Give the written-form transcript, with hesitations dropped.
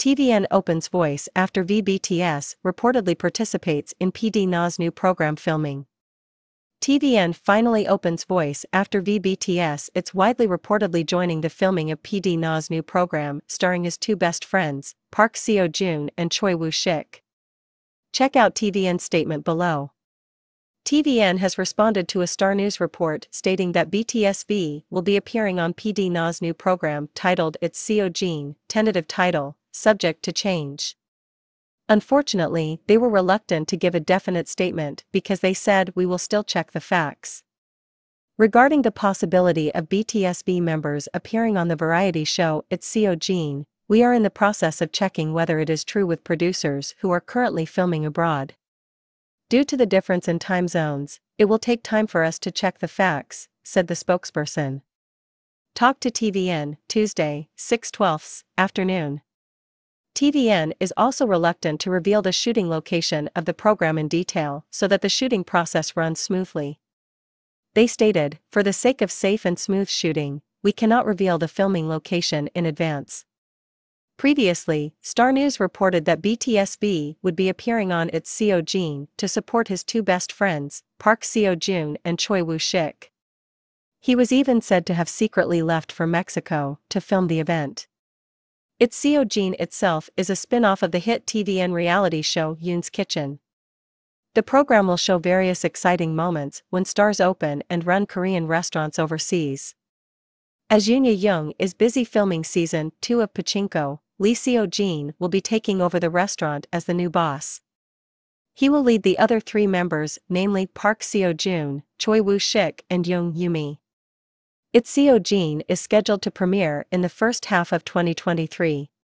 TVN opens voice after V BTS reportedly participates in PD Na's new program filming. TVN finally opens voice after V BTS it's widely reportedly joining the filming of PD Na's new program starring his two best friends, Park Seo-joon and Choi Woo-shik. Check out TVN's statement below. TVN has responded to a Star News report stating that BTS V will be appearing on PD Na's new program titled It's Seo Jin, tentative title, subject to change. Unfortunately, they were reluctant to give a definite statement because they said we will still check the facts. Regarding the possibility of BTS V members appearing on the variety show It's Seo Jin, we are in the process of checking whether it is true with producers who are currently filming abroad. Due to the difference in time zones, it will take time for us to check the facts, said the spokesperson. Talk to TVN, Tuesday, 6/12 afternoon. TVN is also reluctant to reveal the shooting location of the program in detail so that the shooting process runs smoothly. They stated, for the sake of safe and smooth shooting, we cannot reveal the filming location in advance. Previously, Star News reported that BTS V would be appearing on It's Seo Jin to support his two best friends, Park Seo-joon and Choi Woo-shik. He was even said to have secretly left for Mexico to film the event. It's Seo Jin itself is a spin-off of the hit TVN reality show Yoon's Kitchen. The program will show various exciting moments when stars open and run Korean restaurants overseas. As Youn Yuh-jung is busy filming season 2 of Pachinko, Lee Seo Jin will be taking over the restaurant as the new boss. He will lead the other three members, namely Park Seo-joon, Choi Woo-shik and Jung Yumi. It's Seo Jin is scheduled to premiere in the first half of 2023.